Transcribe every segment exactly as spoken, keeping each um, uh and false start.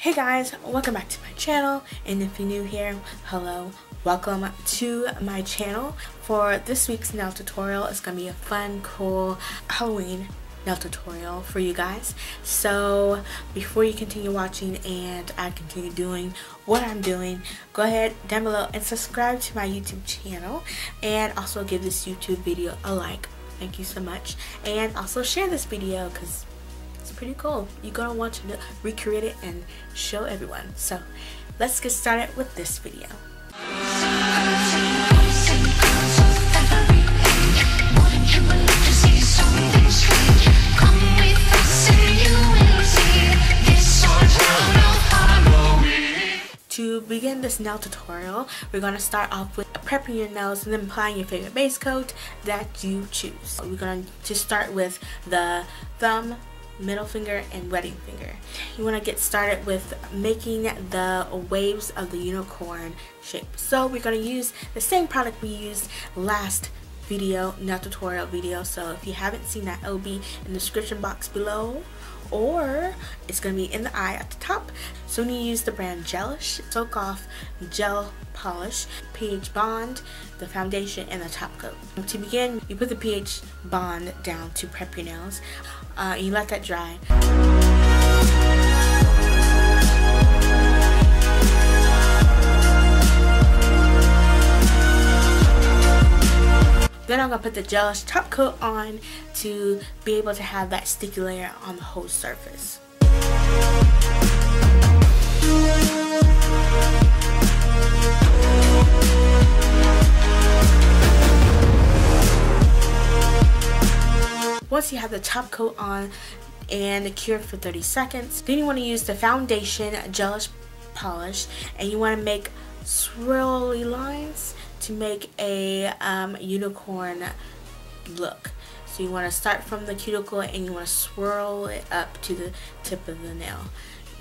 Hey guys, welcome back to my channel, and if you're new here, hello, welcome to my channel. For this week's nail tutorial, it's gonna be a fun, cool Halloween nail tutorial for you guys. So before you continue watching and I continue doing what I'm doing, go ahead down below and subscribe to my YouTube channel, and also give this YouTube video a like. Thank you so much. And also share this video because it's pretty cool. You're gonna want to recreate it and show everyone. So let's get started with this video. To begin this nail tutorial, we're going to start off with prepping your nails and then applying your favorite base coat that you choose. We're going to start with the thumb, middle finger, and wedding finger. You want to get started with making the waves of the unicorn shape. So we're going to use the same product we used last video, nail tutorial video. So if you haven't seen that, it'll be in the description box below, or it's going to be in the eye at the top. So when you use the brand Gelish, soak off gel polish, pH bond, the foundation, and the top coat. To begin, you put the pH bond down to prep your nails. Uh, you let that dry. Then I'm going to put the Gelish top coat on to be able to have that sticky layer on the whole surface. Once you have the top coat on and cured for thirty seconds, then you want to use the foundation Gelish polish, and you want to make swirly lines to make a um, unicorn look. So you want to start from the cuticle and you want to swirl it up to the tip of the nail,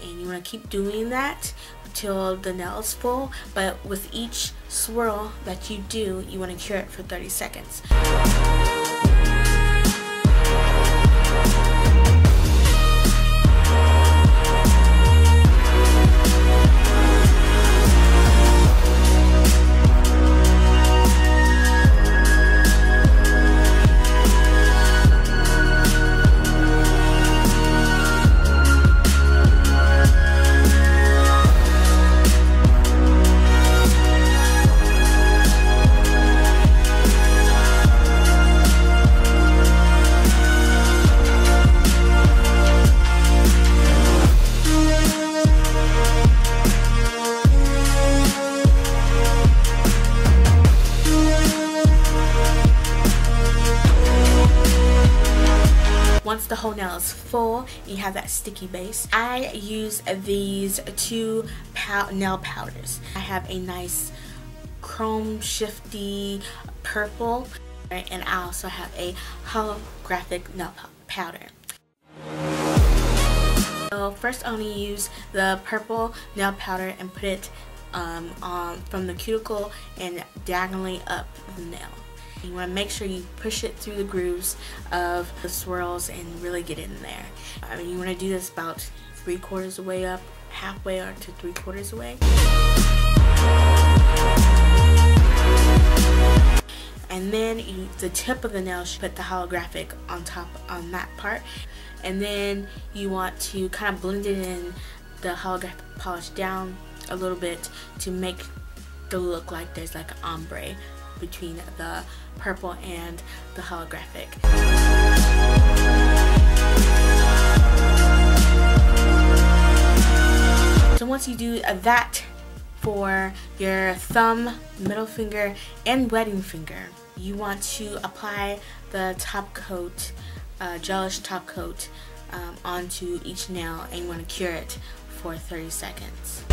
and you want to keep doing that till the nail is full. But with each swirl that you do, you want to cure it for thirty seconds. Once the whole nail is full, you have that sticky base. I use these two pow nail powders. I have a nice chrome shifty purple, right? And I also have a holographic nail powder. So first I'm going to use the purple nail powder and put it um, on, from the cuticle and diagonally up the nail. You want to make sure you push it through the grooves of the swirls and really get in there. I mean, you want to do this about three quarters of the way up, halfway or to three quarters away. And then you, the tip of the nail, should put the holographic on top on that part. And then you want to kind of blend it in, the holographic polish down a little bit to make it look like there's like an ombre between the purple and the holographic. So once you do that for your thumb, middle finger, and wedding finger, you want to apply the top coat, uh, Gelish top coat, um, onto each nail, and you want to cure it for thirty seconds.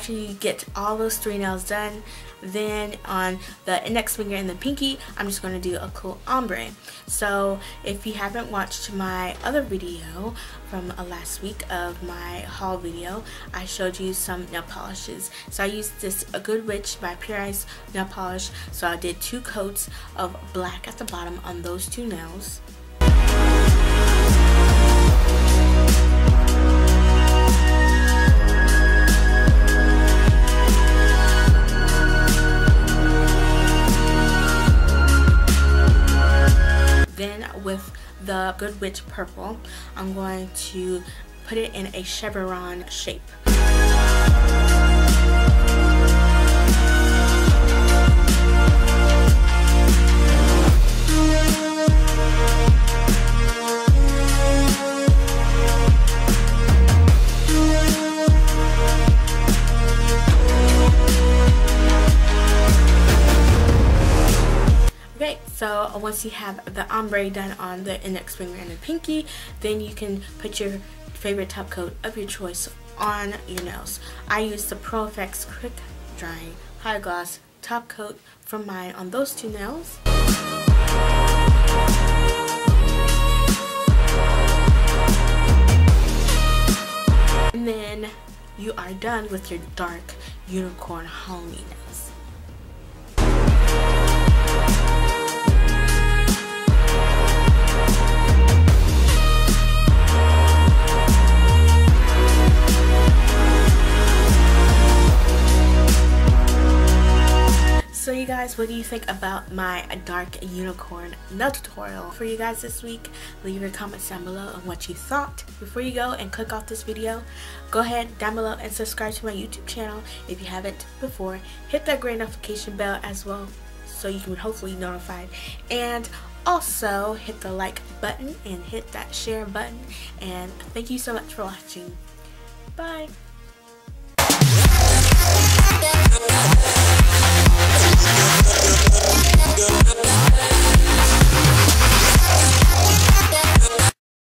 after you get all those three nails done, then on the index finger and the pinky, I'm just going to do a cool ombre. So if you haven't watched my other video from uh, last week of my haul video, I showed you some nail polishes. So I used this A Good Witch by Pure Ice nail polish. So I did two coats of black at the bottom on those two nails. With the Good Witch purple, I'm going to put it in a chevron shape. So once you have the ombre done on the index finger and the pinky, then you can put your favorite top coat of your choice on your nails. I used the P R O F X Quick Drying High Gloss Top Coat from mine on those two nails. And then you are done with your dark unicorn Halloween nails. So you guys, what do you think about my dark unicorn nail tutorial for you guys this week? Leave your comments down below on what you thought. Before you go and click off this video, go ahead down below and subscribe to my YouTube channel if you haven't before. Hit that gray notification bell as well so you can hopefully be notified. And also hit the like button and hit that share button. And thank you so much for watching. Bye!